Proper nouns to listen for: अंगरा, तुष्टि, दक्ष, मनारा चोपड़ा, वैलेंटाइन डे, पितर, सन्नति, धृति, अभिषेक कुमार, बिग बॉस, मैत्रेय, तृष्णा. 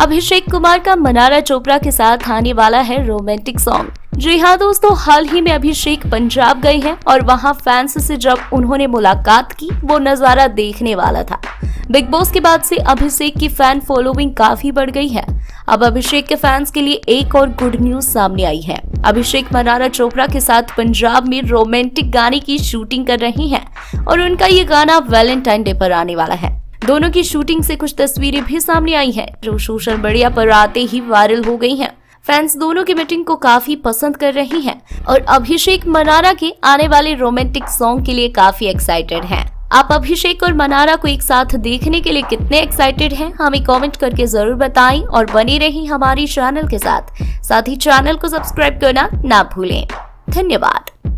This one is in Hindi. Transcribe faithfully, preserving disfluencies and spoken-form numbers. अभिषेक कुमार का मनारा चोपड़ा के साथ आने वाला है रोमांटिक सॉन्ग। जी हाँ दोस्तों, हाल ही में अभिषेक पंजाब गए हैं और वहाँ फैंस से जब उन्होंने मुलाकात की वो नजारा देखने वाला था। बिग बॉस के बाद से अभिषेक की फैन फॉलोइंग काफी बढ़ गई है। अब अभिषेक के फैंस के लिए एक और गुड न्यूज सामने आई है। अभिषेक मनारा चोपड़ा के साथ पंजाब में रोमांटिक गाने की शूटिंग कर रहे हैं और उनका ये गाना वैलेंटाइन डे पर आने वाला है। दोनों की शूटिंग से कुछ तस्वीरें भी सामने आई हैं, जो सोशल मीडिया पर आते ही वायरल हो गई हैं। फैंस दोनों की मीटिंग को काफी पसंद कर रही हैं और अभिषेक मनारा के आने वाले रोमांटिक सॉन्ग के लिए काफी एक्साइटेड हैं। आप अभिषेक और मनारा को एक साथ देखने के लिए कितने एक्साइटेड हैं, हमें कमेंट करके जरूर बताएं और बनी रही हमारी चैनल के साथ। साथ ही चैनल को सब्सक्राइब करना ना भूलें। धन्यवाद।